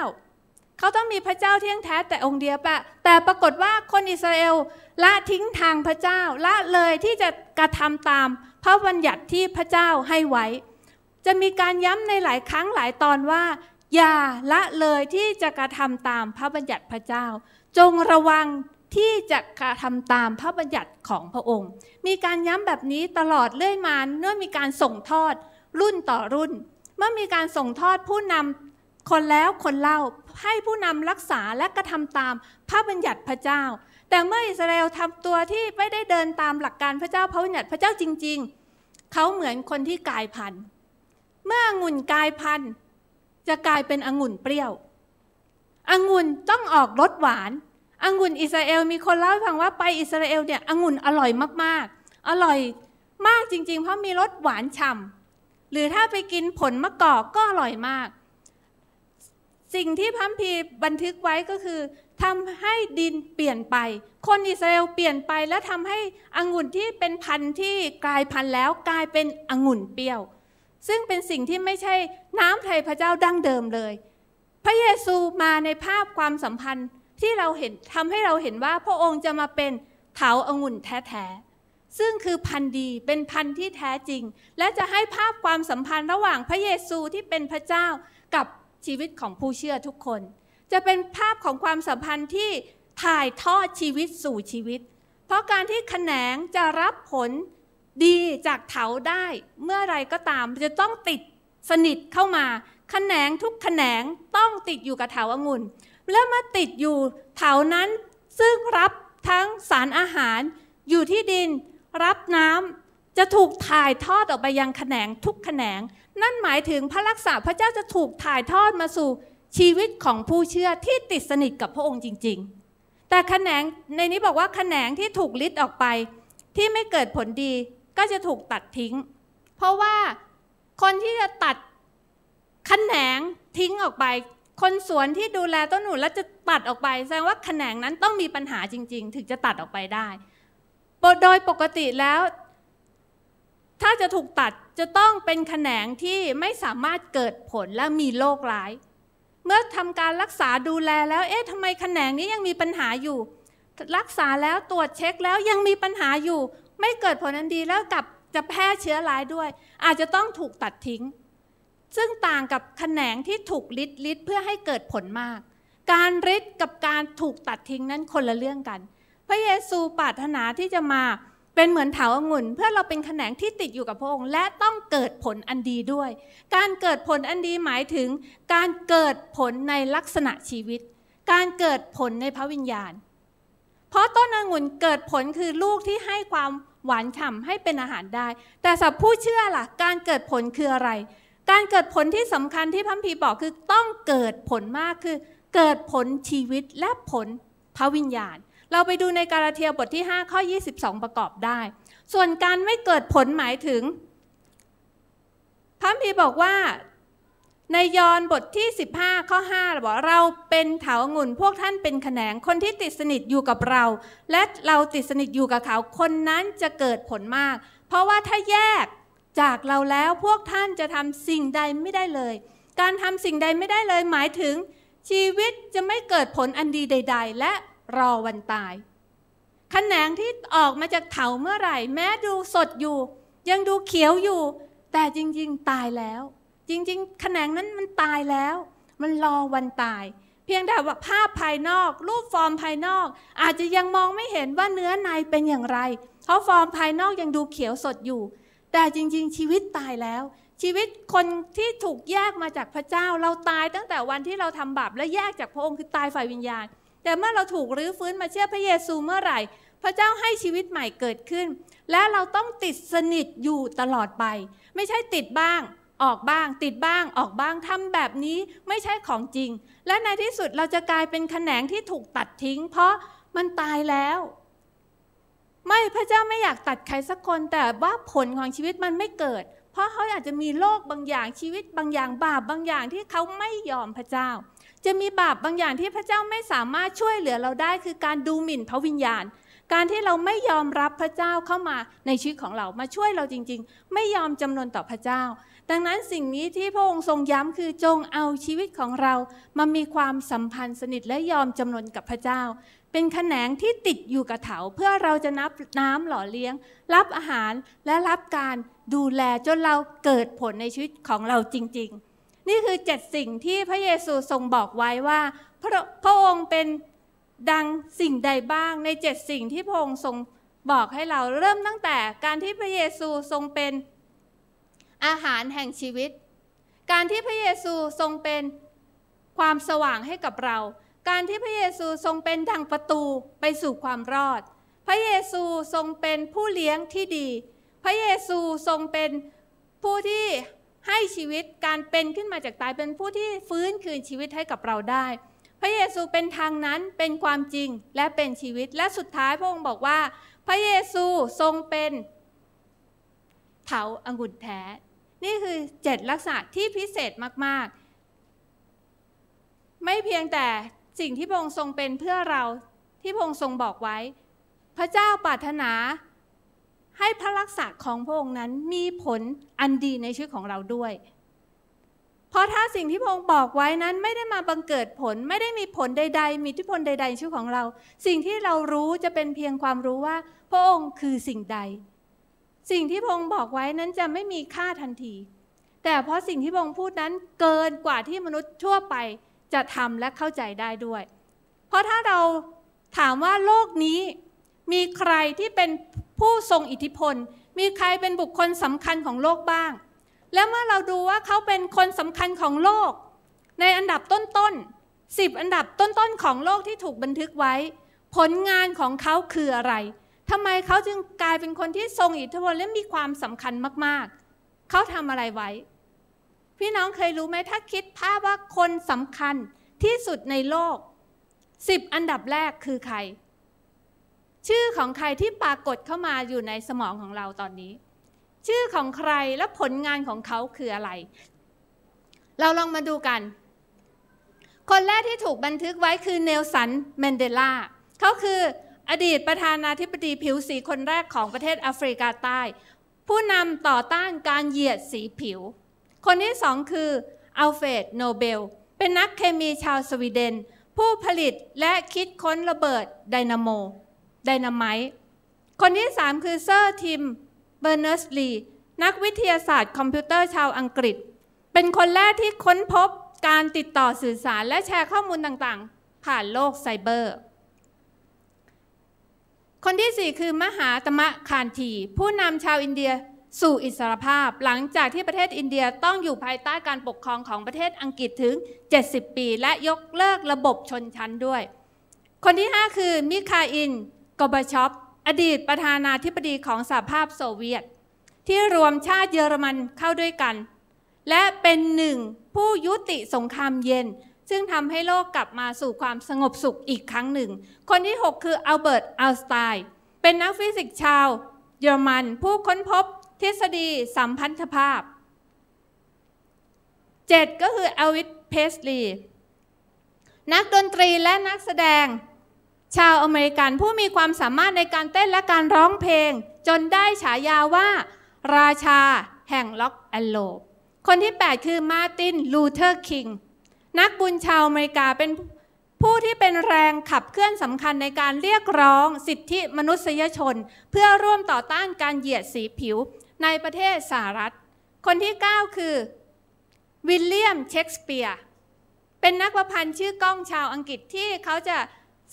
เขาต้องมีพระเจ้าเที่ยงแท้แต่องค์เดียวป่ะแต่ปรากฏว่าคนอิสราเอลละทิ้งทางพระเจ้าละเลยที่จะกระทำตามพระบัญญัติที่พระเจ้าให้ไว้จะมีการย้ำในหลายครั้งหลายตอนว่าอย่าละเลยที่จะกระทำตามพระบัญญัติพระเจ้าจงระวังที่จะกระทำตามพระบัญญัติของพระองค์มีการย้ำแบบนี้ตลอดเรื่อยมาเมื่อมีการส่งทอดรุ่นต่อรุ่นเมื่อมีการส่งทอดผู้นำคนแล้วคนเล่าให้ผู้นำรักษาและกระทำตามพระบัญญัติพระเจ้าแต่เมื่ออิสราเอลทำตัวที่ไม่ได้เดินตามหลักการพระเจ้าพระบัญญัติพระเจ้าจริงๆเขาเหมือนคนที่กลายพันธุ์เมื่อองุ่นกลายพันธุ์จะกลายเป็นองุ่นเปรี้ยวองุ่นต้องออกรสหวานองุ่นอิสราเอลมีคนเล่าให้ฟังว่าไปอิสราเอลเนี่ยองุ่นอร่อยมากๆอร่อยมากจริงๆเพราะมีรสหวานฉ่ำหรือถ้าไปกินผลมะกอกก็อร่อยมากสิ่งที่พระคัมภีร์บันทึกไว้ก็คือทำให้ดินเปลี่ยนไปคนอิสราเอลเปลี่ยนไปและทำให้องุ่นที่เป็นพันธุ์ที่กลายพันธุ์แล้วกลายเป็นองุ่นเปรี้ยวซึ่งเป็นสิ่งที่ไม่ใช่น้ำพระทัยพระเจ้าดั้งเดิมเลยพระเยซูมาในภาพความสัมพันธ์ที่เราเห็นทำให้เราเห็นว่าพระองค์จะมาเป็นเถาองุ่นแท้ๆซึ่งคือพันธุ์ดีเป็นพันธุ์ที่แท้จริงและจะให้ภาพความสัมพันธ์ระหว่างพระเยซูที่เป็นพระเจ้ากับชีวิตของผู้เชื่อทุกคนจะเป็นภาพของความสัมพันธ์ที่ถ่ายทอดชีวิตสู่ชีวิตเพราะการที่แขนงจะรับผลดีจากเถาได้เมื่อไรก็ตามจะต้องติดสนิทเข้ามาแขนงทุกแขนงต้องติดอยู่กับเถาองุ่นแล้วมาติดอยู่เถานั้นซึ่งรับทั้งสารอาหารอยู่ที่ดินรับน้ำจะถูกถ่ายทอดออกไปยังแขนงทุกแขนงนั่นหมายถึงพระลักษณะพระเจ้าจะถูกถ่ายทอดมาสู่ชีวิตของผู้เชื่อที่ติดสนิทกับพระองค์จริงๆแต่แขนงในนี้บอกว่าแขนงที่ถูกลิดออกไปที่ไม่เกิดผลดีก็จะถูกตัดทิ้งเพราะว่าคนที่จะตัดแขนงทิ้งออกไปคนสวนที่ดูแลต้นองุ่นแล้วจะตัดออกไปแสดงว่าแขนงนั้นต้องมีปัญหาจริงๆถึงจะตัดออกไปได้โดยปกติแล้วถ้าจะถูกตัดจะต้องเป็นแขนงที่ไม่สามารถเกิดผลและมีโรคร้ายเมื่อทำการรักษาดูแลแล้วเอ๊ะทำไมแขนงนี้ยังมีปัญหาอยู่รักษาแล้วตรวจเช็คแล้วยังมีปัญหาอยู่ไม่เกิดผลอันดีแล้วกลับจะแพร่เชื้อร้ายด้วยอาจจะต้องถูกตัดทิ้งซึ่งต่างกับแขนงที่ถูกลิดเพื่อให้เกิดผลมากการลิดกับการถูกตัดทิ้งนั้นคนละเรื่องกันพระเยซูปรารถนาที่จะมาเป็นเหมือนเถาองุ่นเพื่อเราเป็นแขนงที่ติดอยู่กับพระองค์และต้องเกิดผลอันดีด้วยการเกิดผลอันดีหมายถึงการเกิดผลในลักษณะชีวิตการเกิดผลในพระวิญญาณเพราะต้นองุ่นเกิดผลคือลูกที่ให้ความหวานฉ่ำให้เป็นอาหารได้แต่สำหรับผู้เชื่อล่ะการเกิดผลคืออะไรการเกิดผลที่สำคัญที่พระคัมภีร์บอกคือต้องเกิดผลมากคือเกิดผลชีวิตและผลพระวิญญาณเราไปดูในกาลาเทียบทที่5ข้อ22ประกอบได้ส่วนการไม่เกิดผลหมายถึงพระคัมภีร์บอกว่าในยอห์นบทที่15ข้อ5บอกเราเป็นเถาองุ่นพวกท่านเป็นแขนงคนที่ติดสนิทอยู่กับเราและเราติดสนิทอยู่กับเขาคนนั้นจะเกิดผลมากเพราะว่าถ้าแยกจากเราแล้วพวกท่านจะทำสิ่งใดไม่ได้เลยการทำสิ่งใดไม่ได้เลยหมายถึงชีวิตจะไม่เกิดผลอันดีใดๆและรอวันตายแขนงที่ออกมาจากเถาเมื่อไหร่แม้ดูสดอยู่ยังดูเขียวอยู่แต่จริงๆตายแล้วจริงๆแขนงนั้นมันตายแล้วมันรอวันตายเพียงแต่ว่าภาพภายนอกรูปฟอร์มภายนอกอาจจะยังมองไม่เห็นว่าเนื้อในเป็นอย่างไรเพราะฟอร์มภายนอกยังดูเขียวสดอยู่แต่จริงๆชีวิตตายแล้วชีวิตคนที่ถูกแยกมาจากพระเจ้าเราตายตั้งแต่วันที่เราทำบาปและแยกจากพระองค์คือตายฝ่ายวิญญาณแต่เมื่อเราถูกรื้อฟื้นมาเชื่อพระเยซูเมื่อไหร่พระเจ้าให้ชีวิตใหม่เกิดขึ้นและเราต้องติดสนิทอยู่ตลอดไปไม่ใช่ติดบ้างออกบ้างติดบ้างออกบ้างทำแบบนี้ไม่ใช่ของจริงและในที่สุดเราจะกลายเป็นแขนงที่ถูกตัดทิ้งเพราะมันตายแล้วไม่พระเจ้าไม่อยากตัดใครสักคนแต่ว่าผลของชีวิตมันไม่เกิดเพราะเขาอาจจะมีโรคบางอย่างชีวิตบางอย่างบาปบางอย่างที่เขาไม่ยอมพระเจ้าจะมีบาปบางอย่างที่พระเจ้าไม่สามารถช่วยเหลือเราได้คือการดูหมิ่นพระวิญญาณการที่เราไม่ยอมรับพระเจ้าเข้ามาในชีวิตของเรามาช่วยเราจริงๆไม่ยอมจำนนต่อพระเจ้า ดังนั้นสิ่งนี้ที่พระองค์ทรงย้ำคือจงเอาชีวิตของเรามามีความสัมพันธ์สนิทและยอมจำนนกับพระเจ้าเป็นแขนงที่ติดอยู่กับเถาเพื่อเราจะนับน้ำหล่อเลี้ยงรับอาหารและรับการดูแลจนเราเกิดผลในชีวิตของเราจริงๆนี่คือ7สิ่งที่พระเยซูทรงบอกไว้ว่าพระองค์เป็นดังสิ่งใดบ้างใน7สิ่งที่พระองค์ทรงบอกให้เราเริ่มตั้งแต่การที่พระเยซูทรงเป็นอาหารแห่งชีวิตการที่พระเยซูทรงเป็นความสว่างให้กับเราการที่พระเยซูทรงเป็นดั่งประตูไปสู่ความรอดพระเยซูทรงเป็นผู้เลี้ยงที่ดีพระเยซูทรงเป็นผู้ที่ให้ชีวิตการเป็นขึ้นมาจากตายเป็นผู้ที่ฟื้นคืนชีวิตให้กับเราได้พระเยซูเป็นทางนั้นเป็นความจริงและเป็นชีวิตและสุดท้ายพระองค์บอกว่าพระเยซูทรงเป็นเถาองุ่นแท้นี่คือ7ลักษณะที่พิเศษมากๆไม่เพียงแต่สิ่งที่พระองค์ทรงเป็นเพื่อเราที่พระองค์ทรงบอกไว้พระเจ้าปรารถนาให้พระลักษณะของพระองค์นั้นมีผลอันดีในชีวิตของเราด้วยเพราะถ้าสิ่งที่พระองค์บอกไว้นั้นไม่ได้มาบังเกิดผลไม่ได้มีผลใดๆมีอิทธิพลใดๆในชีวิตของเราสิ่งที่เรารู้จะเป็นเพียงความรู้ว่าพระองค์คือสิ่งใดสิ่งที่พระองค์บอกไว้นั้นจะไม่มีค่าทันทีแต่เพราะสิ่งที่พระองค์พูดนั้นเกินกว่าที่มนุษย์ทั่วไปจะทำและเข้าใจได้ด้วยเพราะถ้าเราถามว่าโลกนี้มีใครที่เป็นผู้ทรงอิทธิพลมีใครเป็นบุคคลสำคัญของโลกบ้างและเมื่อเราดูว่าเขาเป็นคนสำคัญของโลกในอันดับต้นๆ10อันดับต้นๆของโลกที่ถูกบันทึกไว้ผลงานของเขาคืออะไรทำไมเขาจึงกลายเป็นคนที่ทรงอิทธิพลและมีความสำคัญมากๆเขาทำอะไรไว้พี่น้องเคยรู้ไหมถ้าคิดภาพว่าคนสำคัญที่สุดในโลก10อันดับแรกคือใครชื่อของใครที่ปรากฏเข้ามาอยู่ในสมองของเราตอนนี้ชื่อของใครและผลงานของเขาคืออะไรเราลองมาดูกันคนแรกที่ถูกบันทึกไว้คือเนลสันแมนเดลาเขาคืออดีตประธานาธิบดีผิวสีคนแรกของประเทศแอฟริกาใต้ผู้นำต่อต้านการเหยียดสีผิวคนที่สองคืออัลเฟรดโนเบลเป็นนักเคมีชาวสวีเดนผู้ผลิตและคิดค้นระเบิดไดนาไมต์คนที่สามคือเซอร์ทิมเบอร์เนสลีนักวิทยาศาสตร์คอมพิวเตอร์ชาวอังกฤษเป็นคนแรกที่ค้นพบการติดต่อสื่อสารและแชร์ข้อมูลต่างๆผ่านโลกไซเบอร์คนที่สี่คือมหาตมะคานธีผู้นำชาวอินเดียสู่อิสรภาพหลังจากที่ประเทศอินเดียต้องอยู่ภายใต้การปกครองของประเทศอังกฤษถึง70ปีและยกเลิกระบบชนชั้นด้วยคนที่5คือมิคาอิล กอร์บาชอฟอดีตประธานาธิบดีของสหภาพโซเวียตที่รวมชาติเยอรมันเข้าด้วยกันและเป็นหนึ่งผู้ยุติสงครามเย็นซึ่งทำให้โลกกลับมาสู่ความสงบสุขอีกครั้งหนึ่งคนที่6คืออัลเบิร์ต ไอน์สไตน์เป็นนักฟิสิกส์ชาวเยอรมันผู้ค้นพบทฤษฎีสัมพันธภาพ7ก็คือเอลวิส เพสลีย์นักดนตรีและนักแสดงชาวอเมริกันผู้มีความสามารถในการเต้นและการร้องเพลงจนได้ฉายาว่าราชาแห่งล็อกแอนด์โรลคนที่8คือมาร์ติน ลูเทอร์ คิงนักบุญชาวอเมริกาเป็นผู้ที่เป็นแรงขับเคลื่อนสำคัญในการเรียกร้องสิทธิมนุษยชนเพื่อร่วมต่อต้านการเหยียดสีผิวในประเทศสหรัฐคนที่9คือวิลเลียม เชกสเปียร์เป็นนักประพันธ์ชื่อก้องชาวอังกฤษที่เขาจะ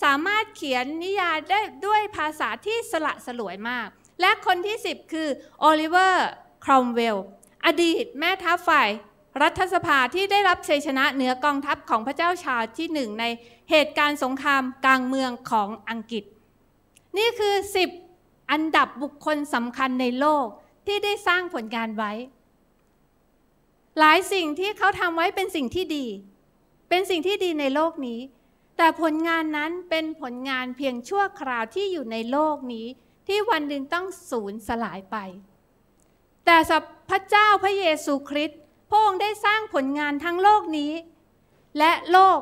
สามารถเขียนนิยายได้ด้วยภาษาที่สละสลวยมากและคนที่10คือโอลิเวอร์ ครอมเวลอดีตแม่ทัพฝ่ายรัฐสภาที่ได้รับชัยชนะเหนือกองทัพของพระเจ้าชาร์ลส์ที่1ในเหตุการณ์สงครามกลางเมืองของอังกฤษนี่คือ10อันดับบุคคลสำคัญในโลกที่ได้สร้างผลงานไว้หลายสิ่งที่เขาทำไว้เป็นสิ่งที่ดีเป็นสิ่งที่ดีในโลกนี้แต่ผลงานนั้นเป็นผลงานเพียงชั่วคราวที่อยู่ในโลกนี้ที่วันหนึ่งต้องสูญสลายไปแต่พระเจ้าพระเยซูคริสต์พระองค์ได้สร้างผลงานทั้งโลกนี้และโลก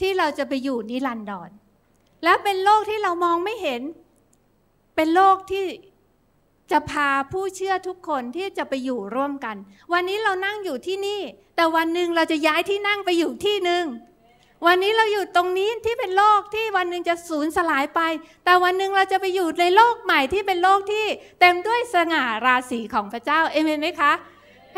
ที่เราจะไปอยู่นิรันดรและเป็นโลกที่เรามองไม่เห็นเป็นโลกที่ จะพาผู้เชื่อทุกคนที่จะไปอยู่ร่วมกันวันนี้เรานั่งอยู่ที่นี่แต่วันหนึ่งเราจะย้ายที่นั่งไปอยู่ที่หนึ่งวันนี้เราอยู่ตรงนี้ที่เป็นโลกที่วันหนึ่งจะสูญสลายไปแต่วันหนึ่งเราจะไปอยู่ในโลกใหม่ที่เป็นโลกที่เต็มด้วยสง่าราศีของพระเจ้าเอเมนไหมคะ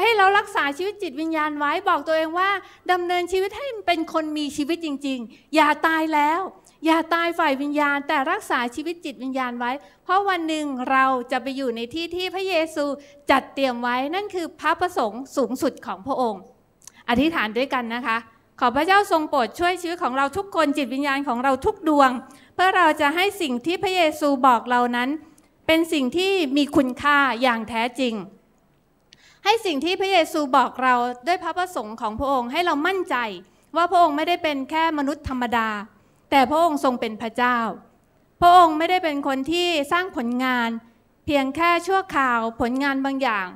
ให้เรารักษาชีวิตจิตวิญญาณไว้บอกตัวเองว่าดำเนินชีวิตให้เป็นคนมีชีวิตจริงๆอย่าตายแล้วอย่าตายฝ่ายวิญญาณแต่รักษาชีวิตจิตวิญญาณไว้เพราะวันหนึ่งเราจะไปอยู่ในที่ที่พระเยซูจัดเตรียมไว้นั่นคือพระประสงค์สูงสุดของพระองค์อธิษฐานด้วยกันนะคะขอพระเจ้าทรงโปรดช่วยชีวิตของเราทุกคนจิตวิญญาณของเราทุกดวงเพื่อเราจะให้สิ่งที่พระเยซูบอกเรานั้นเป็นสิ่งที่มีคุณค่าอย่างแท้จริงให้สิ่งที่พระเยซูบอกเราด้วยพระประสงค์ของพระองค์ให้เรามั่นใจว่าพระองค์ไม่ได้เป็นแค่มนุษย์ธรรมดาแต่พระองค์ทรงเป็นพระเจ้าพระองค์ไม่ได้เป็นคนที่สร้างผลงานเพียงแค่ชั่วคราวผลงานบางอย่าง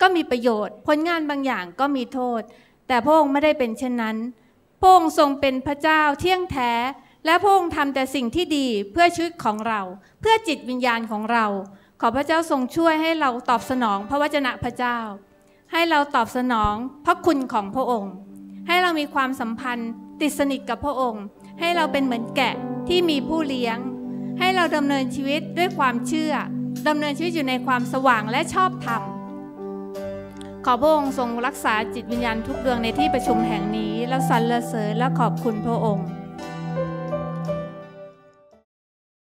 ก็มีประโยชน์ผลงานบางอย่างก็มีโทษแต่พระองค์ไม่ได้เป็นเช่นนั้นพระองค์ทรงเป็นพระเจ้าเที่ยงแท้และพระองค์ทำแต่สิ่งที่ดีเพื่อชีวิตของเราเพื่อจิตวิญญาณของเราขอพระเจ้าทรงช่วยให้เราตอบสนองพระวจนะพระเจ้าให้เราตอบสนองพระคุณของพระองค์ให้เรามีความสัมพันธ์ติดสนิทกับพระองค์ให้เราเป็นเหมือนแกะที่มีผู้เลี้ยงให้เราดำเนินชีวิตด้วยความเชื่อดำเนินชีวิตอยู่ในความสว่างและชอบธรรมขอพระองค์ทรงรักษาจิตวิญญาณทุกดวงในที่ประชุมแห่งนี้เราสรรเสริญและขอบคุณพระองค์